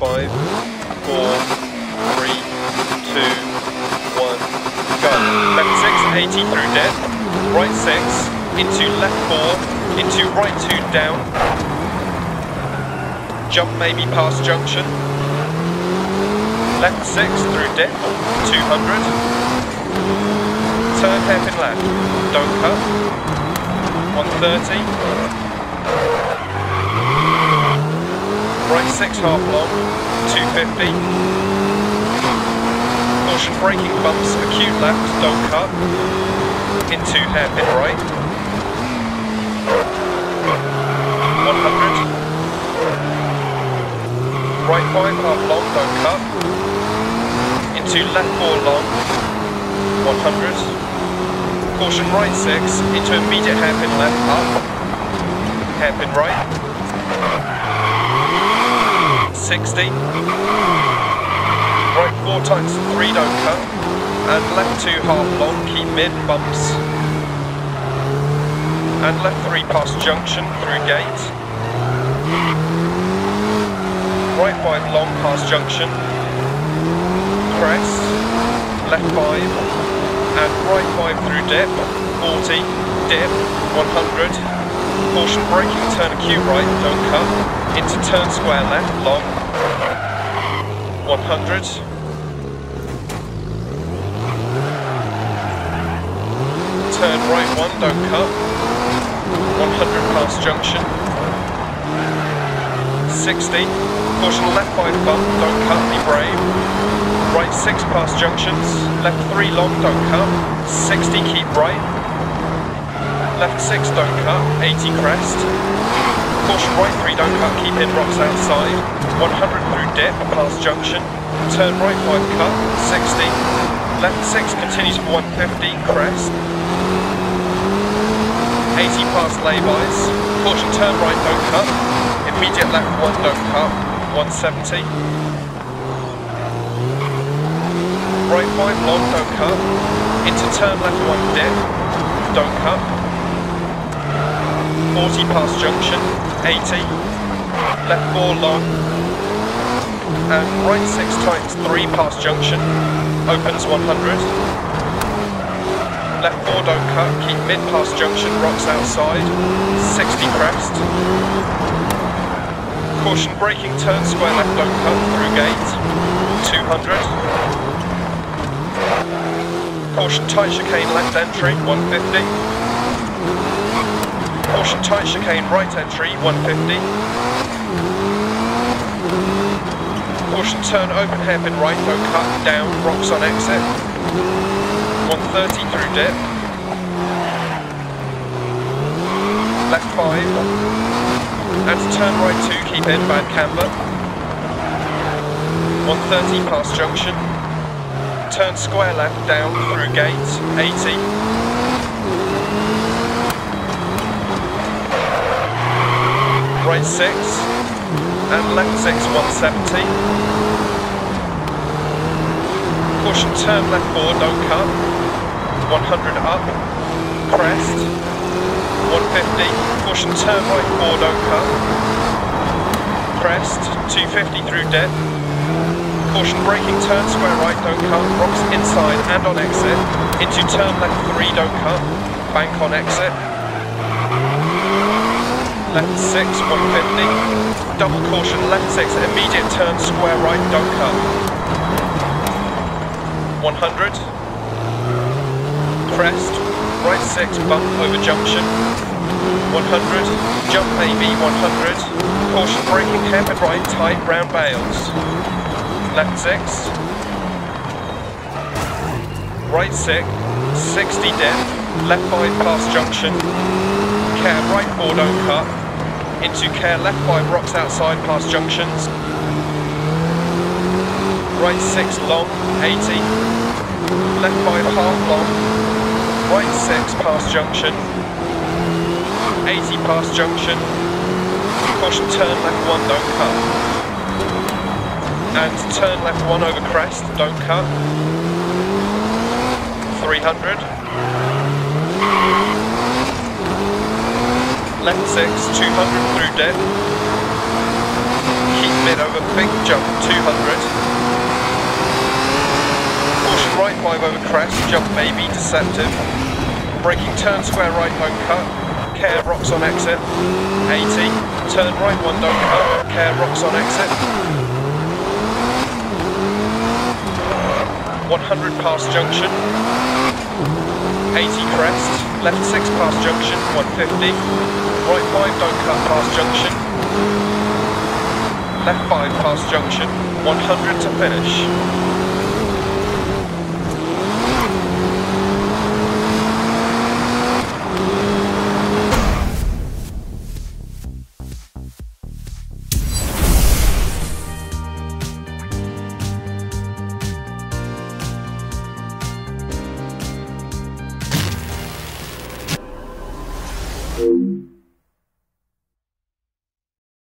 5, 4, 3, 2, 1, go. Left 6, 80 through dead, right 6, into left 4, into right 2 down, jump maybe past junction, left 6 through dead, 200, turn hairpin left, don't cut, 130, right 6 half long, 250. Caution braking bumps, acute left, don't cut. Into hairpin right. 100. Right 5 half long, don't cut. Into left 4 long. 100. Caution right 6, into immediate hairpin left, up. Hairpin right. 60, right 4 times 3 don't cut, and left 2 half long, keep mid bumps, and left 3 past junction through gate, right 5 long past junction, crest, left 5, and right 5 through dip, 40, dip, 100. Caution braking, turn acute right, don't cut, into turn square left, long, 100, turn right 1, don't cut, 100 past junction, 60, caution left 5 bump, don't cut, be brave, right 6 past junctions, left 3 long, don't cut, 60 keep right, left 6 don't cut, 80 crest, caution right 3 don't cut, keep in rocks outside, 100 through dip, past junction, turn right 5 cut, 60, left 6 continues for 150, crest, 80 past lay-bys, caution turn right don't cut, immediate left 1 don't cut, 170, right 5 long don't cut, into turn left 1 dip, don't cut, 40 past junction, 80, left 4 long, and right 6 times 3 past junction, opens 100, left 4 don't cut, keep mid past junction, rocks outside, 60 crest, caution braking, turn square left don't cut, through gate, 200, caution tight chicane left entry, 150, caution tight chicane right entry, 150. Caution turn open hairpin right, don't cut, down, rocks on exit, 130 through dip. Left 5. And turn right 2, keep in, bad camber. 130 past junction. Turn square left, down, through gate, 80. Right 6, and left 6, 170. Caution turn left 4, don't cut. 100 up, crest. 150, caution turn right 4, don't cut. Crest, 250 through dead. Caution braking, turn square right, don't cut. Rocks inside and on exit. Into turn left 3, don't cut. Bank on exit. Left 6, 150, double caution, left 6, immediate turn, square right, don't cut. 100, crest, right 6, bump over junction. 100, jump maybe, 100, caution braking, hairpin right, tight, round bales. Left 6, right 6, 60 dip, left 5 past junction. Care right 4 don't cut, into care left 5 rocks outside past junctions, right 6 long, 80, left 5 half long, right 6 past junction, 80 past junction, caution turn left 1 don't cut, and turn left 1 over crest, don't cut, 300, left 6, 200 through dead, keep mid over over big jump 200. Caution right 5 over crest, jump may be deceptive. Braking turn square right, don't cut, care rocks on exit. 80, turn right 1, don't cut, care rocks on exit. 100 past junction, 80 crest, left 6 past junction, 150, right 5 don't cut past junction, left 5 past junction, 100 to finish.